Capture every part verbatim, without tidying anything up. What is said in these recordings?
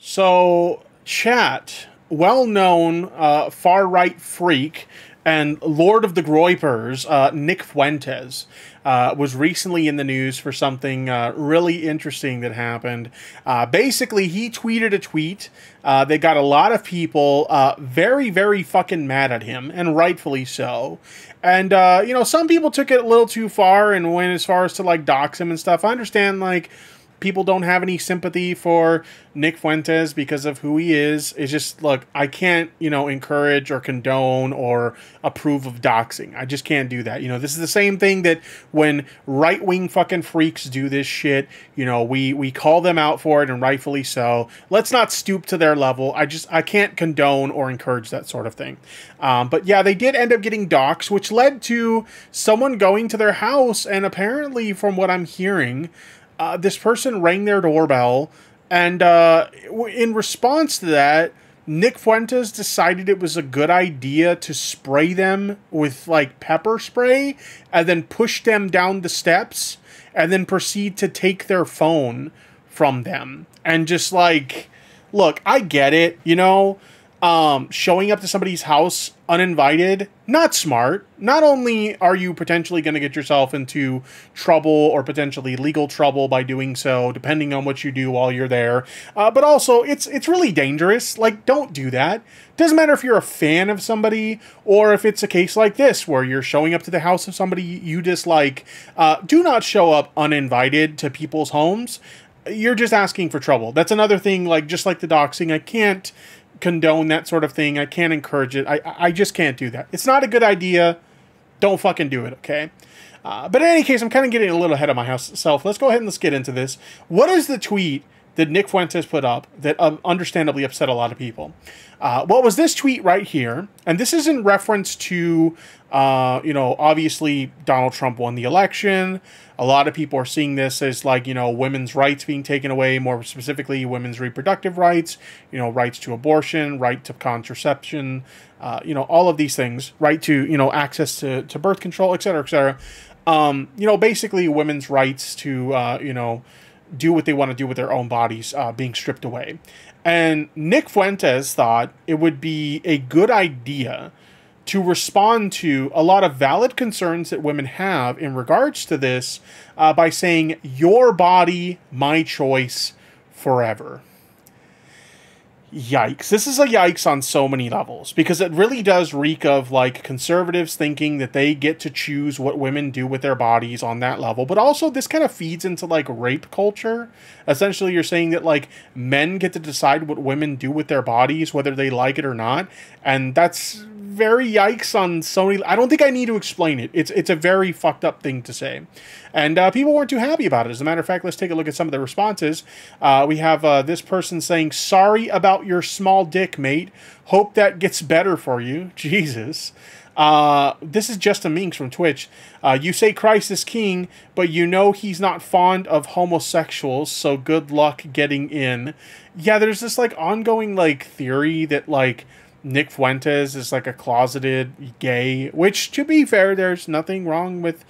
So, Chat, well-known uh, far-right freak and Lord of the Groypers, uh, Nick Fuentes, uh, was recently in the news for something uh, really interesting that happened. Uh, basically, he tweeted a tweet uh, that got a lot of people uh, very, very fucking mad at him, and rightfully so. And, uh, you know, some people took it a little too far and went as far as to, like, dox him and stuff. I understand, like, people don't have any sympathy for Nick Fuentes because of who he is. It's just, look, I can't, you know, encourage or condone or approve of doxing. I just can't do that. You know, this is the same thing that when right-wing fucking freaks do this shit, you know, we, we call them out for it, and rightfully so. Let's not stoop to their level. I just, I can't condone or encourage that sort of thing. Um, but yeah, they did end up getting doxed, which led to someone going to their house, and apparently, from what I'm hearing, Uh, this person rang their doorbell, and uh, in response to that, Nick Fuentes decided it was a good idea to spray them with, like, pepper spray, and then push them down the steps, and then proceed to take their phone from them. And just, like, look, I get it, you know? Um, showing up to somebody's house uninvited, not smart. Not only are you potentially going to get yourself into trouble or potentially legal trouble by doing so, depending on what you do while you're there, uh, but also it's it's really dangerous. Like, don't do that. Doesn't matter if you're a fan of somebody or if it's a case like this where you're showing up to the house of somebody you dislike. Uh, do not show up uninvited to people's homes. You're just asking for trouble. That's another thing, like, just like the doxing, I can't condone that sort of thing. I can't encourage it. I, I just can't do that. It's not a good idea. Don't fucking do it, okay? Uh, but in any case, I'm kind of getting a little ahead of myself. Let's go ahead and let's get into this. What is the tweet that Nick Fuentes put up that um, understandably upset a lot of people? Uh, what was this tweet right here? And this is in reference to, uh, you know, obviously Donald Trump won the election. A lot of people are seeing this as, like, you know, women's rights being taken away, more specifically women's reproductive rights, you know, rights to abortion, right to contraception, uh, you know, all of these things, right to, you know, access to, to birth control, et cetera, et cetera. Um, you know, basically women's rights to, uh, you know, do what they want to do with their own bodies uh, being stripped away. And Nick Fuentes thought it would be a good idea to respond to a lot of valid concerns that women have in regards to this uh, by saying, "Your body, my choice, forever." Yikes. This is a yikes on so many levels, because it really does reek of, like, conservatives thinking that they get to choose what women do with their bodies on that level. But also this kind of feeds into, like, rape culture. Essentially, you're saying that, like, men get to decide what women do with their bodies, whether they like it or not. And that's very yikes on so many. I don't think I need to explain it. It's it's a very fucked up thing to say. And uh, people weren't too happy about it. As a matter of fact, let's take a look at some of the responses. Uh, we have uh, this person saying, "Sorry about your small dick, mate. Hope that gets better for you." Jesus. Uh, this is Justin Minx from Twitch. Uh, "you say Christ is king, but you know he's not fond of homosexuals, so good luck getting in." Yeah, there's this, like, ongoing, like, theory that, like, Nick Fuentes is, like, a closeted gay, which, to be fair, there's nothing wrong with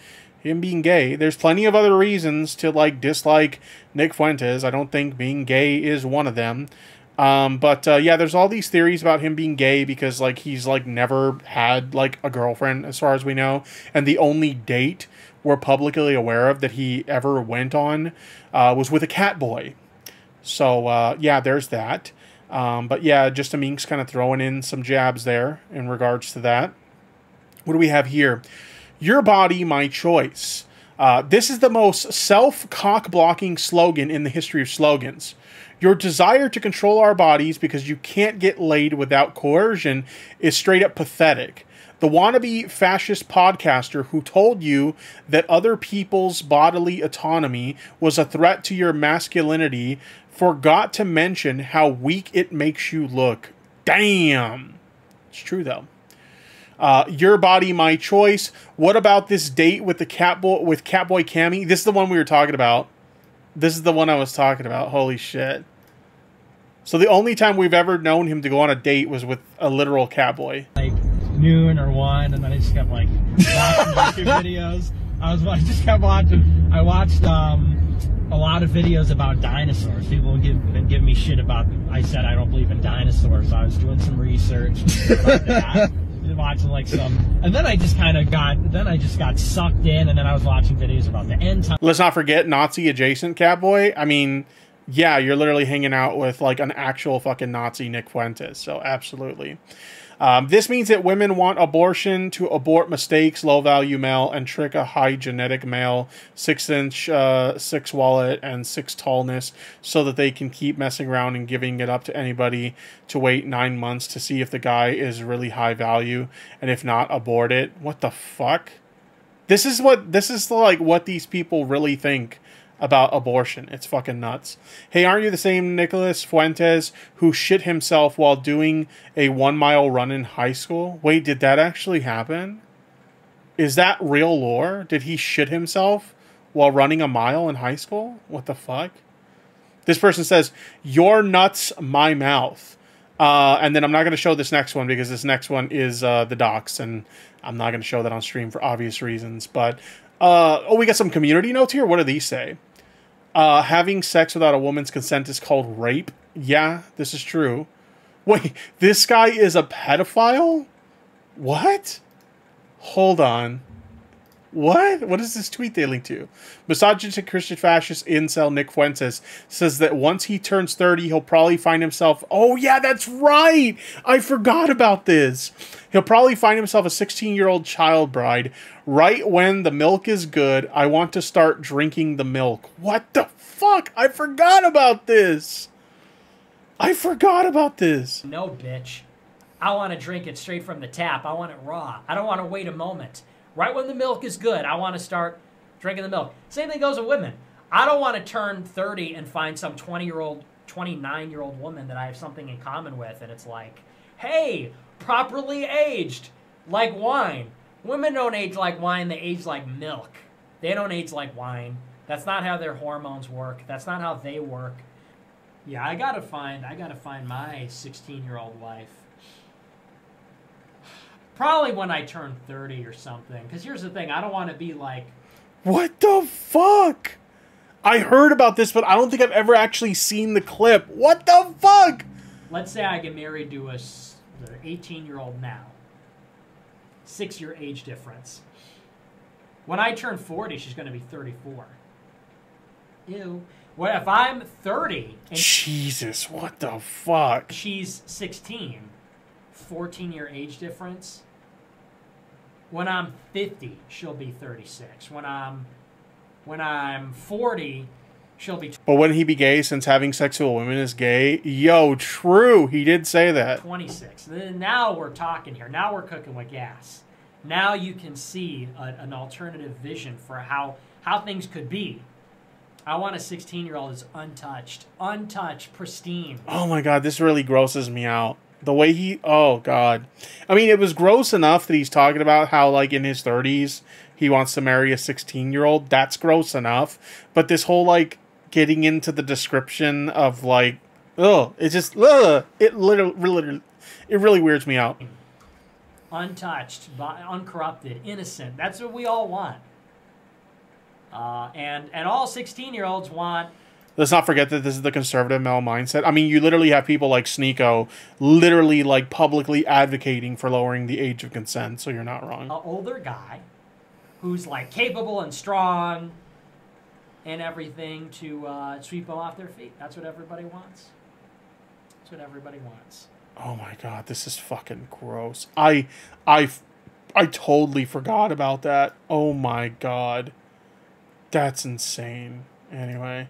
him being gay. There's plenty of other reasons to, like, dislike Nick Fuentes. I don't think being gay is one of them. Um, but, uh, yeah, there's all these theories about him being gay because, like, he's, like, never had, like, a girlfriend, as far as we know. And the only date we're publicly aware of that he ever went on uh, was with a Catboy. So, uh, yeah, there's that. Um, but yeah, just a Minx kind of throwing in some jabs there in regards to that. What do we have here? "Your body, my choice. Uh, this is the most self-cock-blocking slogan in the history of slogans. Your desire to control our bodies because you can't get laid without coercion is straight up pathetic. The wannabe fascist podcaster who told you that other people's bodily autonomy was a threat to your masculinity forgot to mention how weak it makes you look." Damn. It's true, though. Uh, "your body, my choice. What about this date with the Catboy with Catboy Cammy?" This is the one we were talking about. This is the one I was talking about. Holy shit. So the only time we've ever known him to go on a date was with a literal Catboy. Like noon or one, and then I just kept, like, watching YouTube videos. I was I just kept watching. I watched um a lot of videos about dinosaurs. People have been giving me shit about, I said I don't believe in dinosaurs. So I was doing some research about that. Watching like some, and then I just kind of got, then I just got sucked in, and then I was watching videos about the end time. Let's not forget Nazi adjacent Catboy. I mean, yeah, you're literally hanging out with like an actual fucking Nazi, Nick Fuentes. So absolutely. Um, this means that women want abortion to abort mistakes, low-value male, and trick a high genetic male, six-inch, uh, six-wallet, and six-tallness, so that they can keep messing around and giving it up to anybody to wait nine months to see if the guy is really high value, and if not, abort it. What the fuck? This is what, this is like what these people really think about abortion. It's fucking nuts. Hey, aren't you the same Nicholas Fuentes who shit himself while doing a one mile run in high school? Wait, did that actually happen? Is that real lore? Did he shit himself while running a mile in high school? What the fuck? This person says, your nuts, my mouth. Uh, and then I'm not going to show this next one because this next one is uh, the docs, and I'm not going to show that on stream for obvious reasons. But, uh, oh, we got some community notes here. What do these say? Uh, having sex without a woman's consent is called rape. Yeah, this is true. Wait, this guy is a pedophile? What? Hold on. What? What is this tweet they link to? Misogynistic Christian fascist incel Nick Fuentes says that once he turns thirty, he'll probably find himself... Oh, yeah, that's right! I forgot about this. He'll probably find himself a sixteen-year-old child bride. Right when the milk is good, I want to start drinking the milk. What the fuck? I forgot about this. I forgot about this. No, bitch. I want to drink it straight from the tap. I want it raw. I don't want to wait a moment. Right when the milk is good, I want to start drinking the milk. Same thing goes with women. I don't want to turn thirty and find some twenty-year-old, twenty-nine-year-old woman that I have something in common with, and it's like, hey, properly aged, like wine. Women don't age like wine, they age like milk. They don't age like wine. That's not how their hormones work. That's not how they work. Yeah, I gotta find, I gotta find my sixteen-year-old wife. Probably when I turn thirty or something. Because here's the thing. I don't want to be like... What the fuck? I heard about this, but I don't think I've ever actually seen the clip. What the fuck? Let's say I get married to an eighteen-year-old now. Six-year age difference. When I turn forty, she's going to be thirty-four. Ew. What if I'm thirty? And Jesus, what the fuck? She's sixteen. fourteen-year age difference. When I'm fifty, she'll be thirty-six. When I'm when I'm forty, she'll be... But wouldn't he be gay since having sex with women is gay? Yo, true. He did say that. twenty-six. Now we're talking here. Now we're cooking with gas. Now you can see a, an alternative vision for how, how things could be. I want a sixteen-year-old that's untouched. Untouched. Pristine. Oh, my God. This really grosses me out. The way he, oh God. I mean, it was gross enough that he's talking about how, like, in his thirties, he wants to marry a sixteen-year-old. That's gross enough. But this whole, like, getting into the description of, like, ugh, it's just, ugh, it literally, literally, it really weirds me out. Untouched, uncorrupted, innocent. That's what we all want. Uh, and, and all sixteen-year-olds want... Let's not forget that this is the conservative male mindset. I mean, you literally have people like Sneeko literally, like, publicly advocating for lowering the age of consent, so you're not wrong. An older guy who's, like, capable and strong and everything to uh, sweep them off their feet. That's what everybody wants. That's what everybody wants. Oh, my God. This is fucking gross. I, I, I totally forgot about that. Oh, my God. That's insane. Anyway...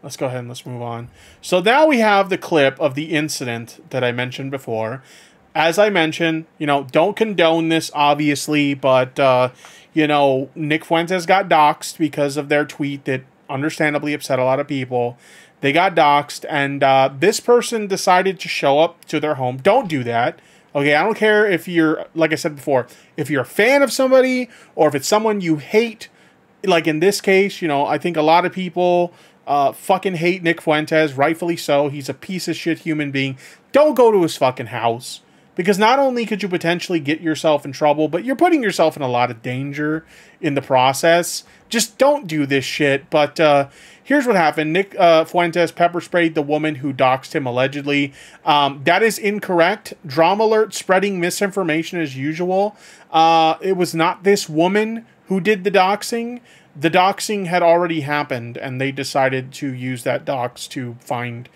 Let's go ahead and let's move on. So now we have the clip of the incident that I mentioned before. As I mentioned, you know, don't condone this, obviously, but, uh, you know, Nick Fuentes got doxxed because of their tweet that understandably upset a lot of people. They got doxxed, and uh, this person decided to show up to their home. Don't do that. Okay, I don't care if you're, like I said before, if you're a fan of somebody or if it's someone you hate. Like in this case, you know, I think a lot of people... Uh, fucking hate Nick Fuentes, rightfully so. He's a piece of shit human being. Don't go to his fucking house. Because not only could you potentially get yourself in trouble, but you're putting yourself in a lot of danger in the process. Just don't do this shit. But uh, here's what happened. Nick uh, Fuentes pepper sprayed the woman who doxed him allegedly. Um, that is incorrect. Drama alert, spreading misinformation as usual. Uh, it was not this woman who did the doxing. The doxing had already happened, and they decided to use that dox to find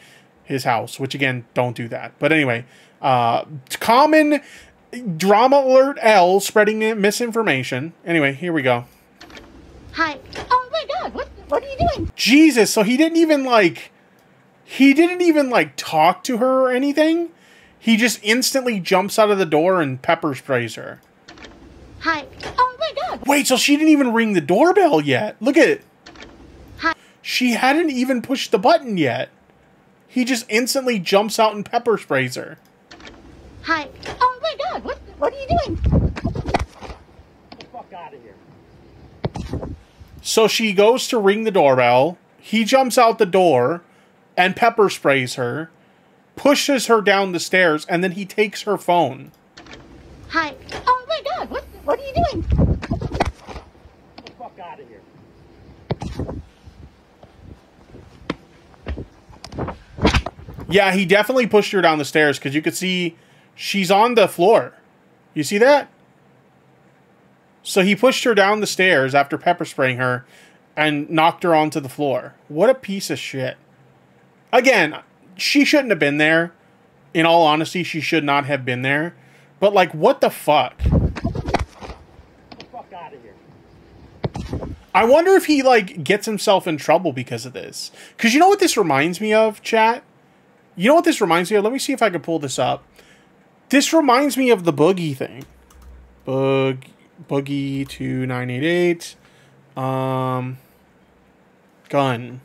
his house, which, again, don't do that. But anyway, uh, common drama alert L, spreading misinformation. Anyway, here we go. Hi. Oh, my God. What, what are you doing? Jesus. So he didn't even, like, he didn't even, like, talk to her or anything. He just instantly jumps out of the door and pepper sprays her. Hi. Oh, my God. Wait, so she didn't even ring the doorbell yet. Look at it. Hi. She hadn't even pushed the button yet. He just instantly jumps out and pepper sprays her. Hi. Oh, my God. What, what are you doing? Get the fuck out of here. So she goes to ring the doorbell. He jumps out the door and pepper sprays her, pushes her down the stairs, and then he takes her phone. Hi. Oh, my God. What? What are you doing? Get the fuck out of here. Yeah, he definitely pushed her down the stairs because you could see she's on the floor. You see that? So he pushed her down the stairs after pepper spraying her and knocked her onto the floor. What a piece of shit. Again, she shouldn't have been there. In all honesty, she should not have been there. But, like, what the fuck? I wonder if he, like, gets himself in trouble because of this. Because you know what this reminds me of, chat? You know what this reminds me of? Let me see if I can pull this up. This reminds me of the Boogie thing. Boog, Boogie two nine eight eight. Um, gun.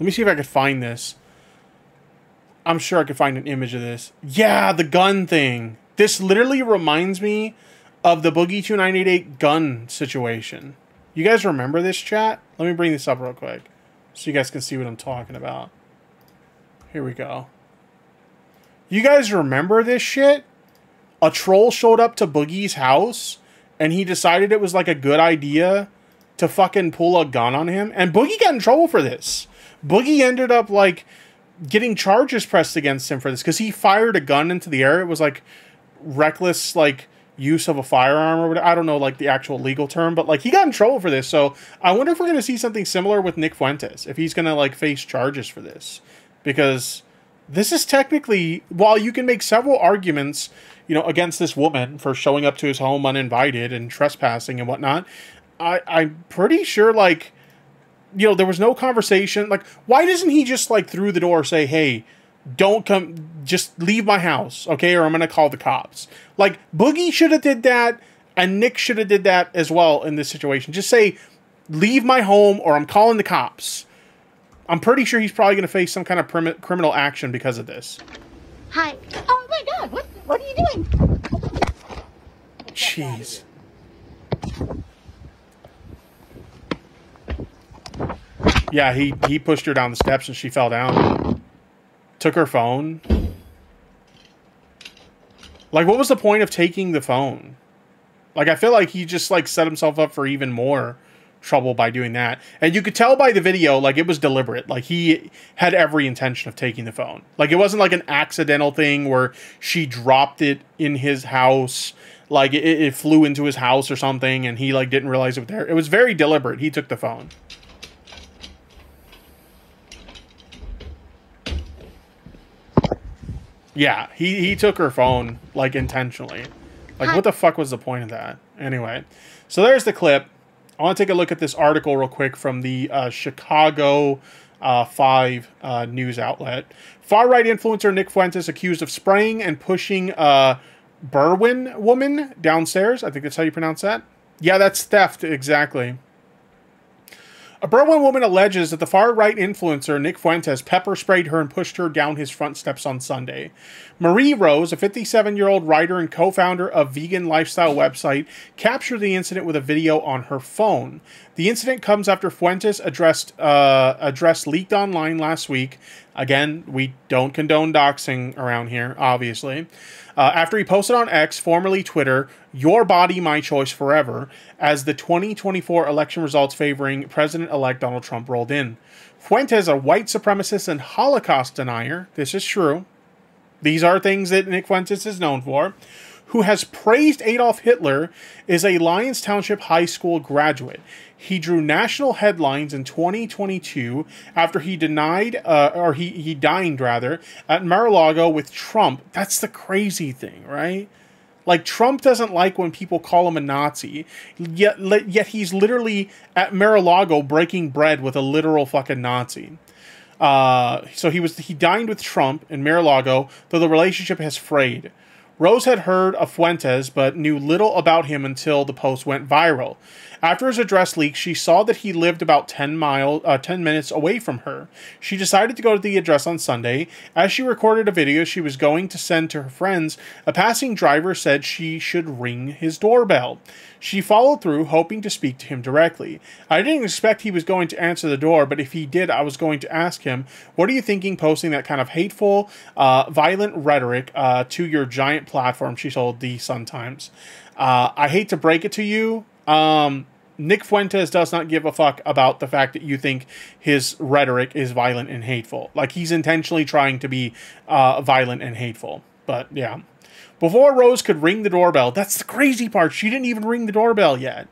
Let me see if I can find this. I'm sure I could find an image of this. Yeah, the gun thing. This literally reminds me of the Boogie two nine eight eight gun situation. You guys remember this, chat? Let me bring this up real quick so you guys can see what I'm talking about. Here we go. You guys remember this shit? A troll showed up to Boogie's house and he decided it was like a good idea to fucking pull a gun on him. And Boogie got in trouble for this. Boogie ended up like getting charges pressed against him for this because he fired a gun into the air. It was like reckless, like, use of a firearm or whatever. I don't know, like, the actual legal term, but, like, he got in trouble for this. So I wonder if we're going to see something similar with Nick Fuentes, if he's going to, like, face charges for this, because this is technically, while you can make several arguments, you know, against this woman for showing up to his home uninvited and trespassing and whatnot, I, I'm pretty sure, like, you know, there was no conversation. Like, why doesn't he just, like, through the door say, hey, don't come, just leave my house, okay, or I'm going to call the cops. Like, Boogie should have did that, and Nick should have did that as well in this situation. Just say, leave my home, or I'm calling the cops. I'm pretty sure he's probably going to face some kind of criminal action because of this. Hi. Oh, my God, what, what are you doing? Jeez. Yeah, he, he pushed her down the steps, and she fell down. Took her phone. Like, what was the point of taking the phone? Like, I feel like he just, like, set himself up for even more trouble by doing that. And you could tell by the video, like, it was deliberate. Like, he had every intention of taking the phone. Like, it wasn't, like, an accidental thing where she dropped it in his house. Like, it, it flew into his house or something, and he, like, didn't realize it was there. It was very deliberate. He took the phone. Yeah, he, he took her phone, like, intentionally. Like, what the fuck was the point of that? Anyway, so there's the clip. I want to take a look at this article real quick from the uh, Chicago uh, five uh, news outlet. Far-right influencer Nick Fuentes accused of spraying and pushing a Berwyn woman downstairs. I think that's how you pronounce that. Yeah, that's theft, exactly. A Berwyn woman alleges that the far-right influencer Nick Fuentes pepper sprayed her and pushed her down his front steps on Sunday. Marie Rose, a fifty-seven-year-old writer and co-founder of vegan lifestyle website, captured the incident with a video on her phone. The incident comes after Fuentes addressed uh, address leaked online last week Again, we don't condone doxing around here, obviously. Uh, after he posted on X, formerly Twitter, "Your body, my choice forever," as the twenty twenty-four election results favoring President-elect Donald Trump rolled in. Fuentes, a white supremacist and Holocaust denier, this is true, these are things that Nick Fuentes is known for, who has praised Adolf Hitler, is a Lyons Township High School graduate. He drew national headlines in twenty twenty-two after he denied, uh, or he, he dined, rather, at Mar-a-Lago with Trump. That's the crazy thing, right? Like, Trump doesn't like when people call him a Nazi, yet, yet he's literally at Mar-a-Lago breaking bread with a literal fucking Nazi. Uh, so he, was, he dined with Trump in Mar-a-Lago, though the relationship has frayed. Rose had heard of Fuentes, but knew little about him until the post went viral. After his address leaked, she saw that he lived about ten miles, uh, ten minutes away from her. She decided to go to the address on Sunday. As she recorded a video she was going to send to her friends, a passing driver said she should ring his doorbell. She followed through, hoping to speak to him directly. "I didn't expect he was going to answer the door, but if he did, I was going to ask him, what are you thinking posting that kind of hateful, uh, violent rhetoric uh, to your giant platform," she told the Sun-Times. Uh, I hate to break it to you, Um, Nick Fuentes does not give a fuck about the fact that you think his rhetoric is violent and hateful. Like, he's intentionally trying to be uh, violent and hateful. But, yeah. Before Rose could ring the doorbell, that's the crazy part. She didn't even ring the doorbell yet.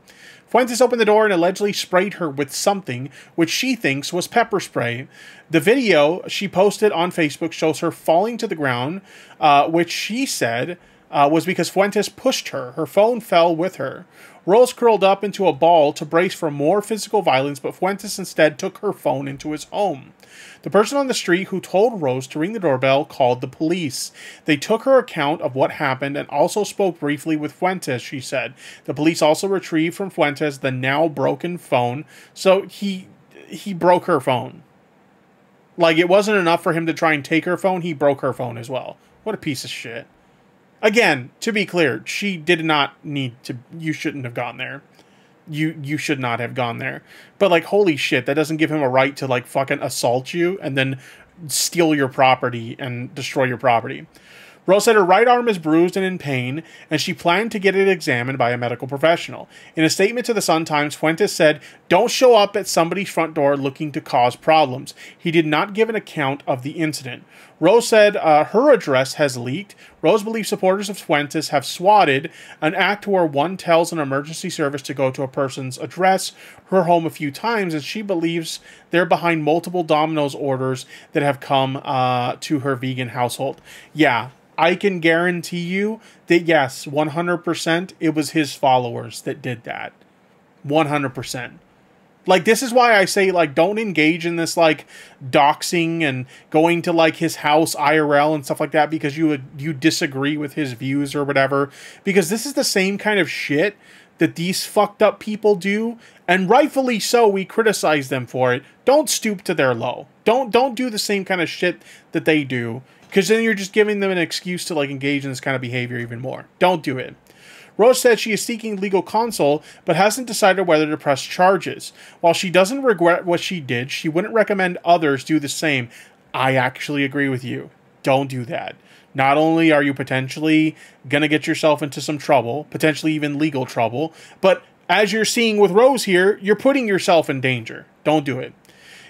Fuentes opened the door and allegedly sprayed her with something, which she thinks was pepper spray. The video she posted on Facebook shows her falling to the ground, uh, which she said uh, was because Fuentes pushed her. Her phone fell with her. Rose curled up into a ball to brace for more physical violence, but Fuentes instead took her phone into his home. The person on the street who told Rose to ring the doorbell called the police. They took her account of what happened and also spoke briefly with Fuentes, she said. The police also retrieved from Fuentes the now broken phone. So he he broke her phone. Like, it wasn't enough for him to try and take her phone. He broke her phone as well. What a piece of shit. Again, to be clear, she did not need to. You shouldn't have gone there. You you should not have gone there. But, like, holy shit, that doesn't give him a right to, like, fucking assault you and then steal your property and destroy your property. Rose said her right arm is bruised and in pain, and she planned to get it examined by a medical professional. In a statement to the Sun-Times, Fuentes said, "Don't show up at somebody's front door looking to cause problems." He did not give an account of the incident. Rose said uh, her address has leaked. Rose believes supporters of Fuentes have swatted, an act where one tells an emergency service to go to a person's address, her home, a few times, and she believes they're behind multiple Domino's orders that have come uh, to her vegan household. Yeah. I can guarantee you that, yes, one hundred percent, it was his followers that did that. one hundred percent. Like, this is why I say, like, don't engage in this, like, doxing and going to, like, his house I R L and stuff like that because you would, you disagree with his views or whatever. Because this is the same kind of shit that these fucked up people do, and rightfully so, we criticize them for it. Don't stoop to their low. Don't, don't do the same kind of shit that they do. Because then you're just giving them an excuse to, like, engage in this kind of behavior even more. Don't do it. Rose said she is seeking legal counsel, but hasn't decided whether to press charges. While she doesn't regret what she did, she wouldn't recommend others do the same. I actually agree with you. Don't do that. Not only are you potentially going to get yourself into some trouble, potentially even legal trouble, but as you're seeing with Rose here, you're putting yourself in danger. Don't do it.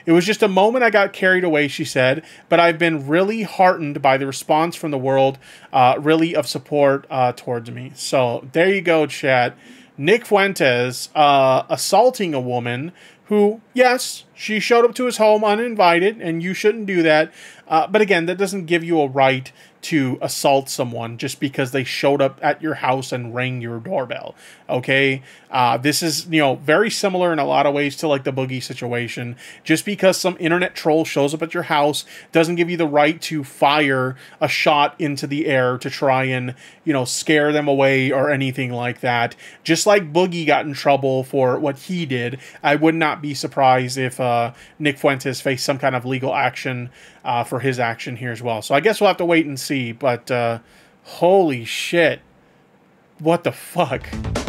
"It was just a moment I got carried away," she said, "but I've been really heartened by the response from the world, uh, really of support uh, towards me." So there you go, chat. Nick Fuentes uh, assaulting a woman who, yes, she showed up to his home uninvited, and you shouldn't do that. Uh, but again, that doesn't give you a right to assault someone just because they showed up at your house and rang your doorbell, okay? Uh, this is, you know, very similar in a lot of ways to, like, the Boogie situation. Just because some internet troll shows up at your house doesn't give you the right to fire a shot into the air to try and, you know, scare them away or anything like that. Just like Boogie got in trouble for what he did, I would not be surprised if uh, Nick Fuentes faced some kind of legal action uh, for his action here as well. So I guess we'll have to wait and see. But uh, holy shit, what the fuck?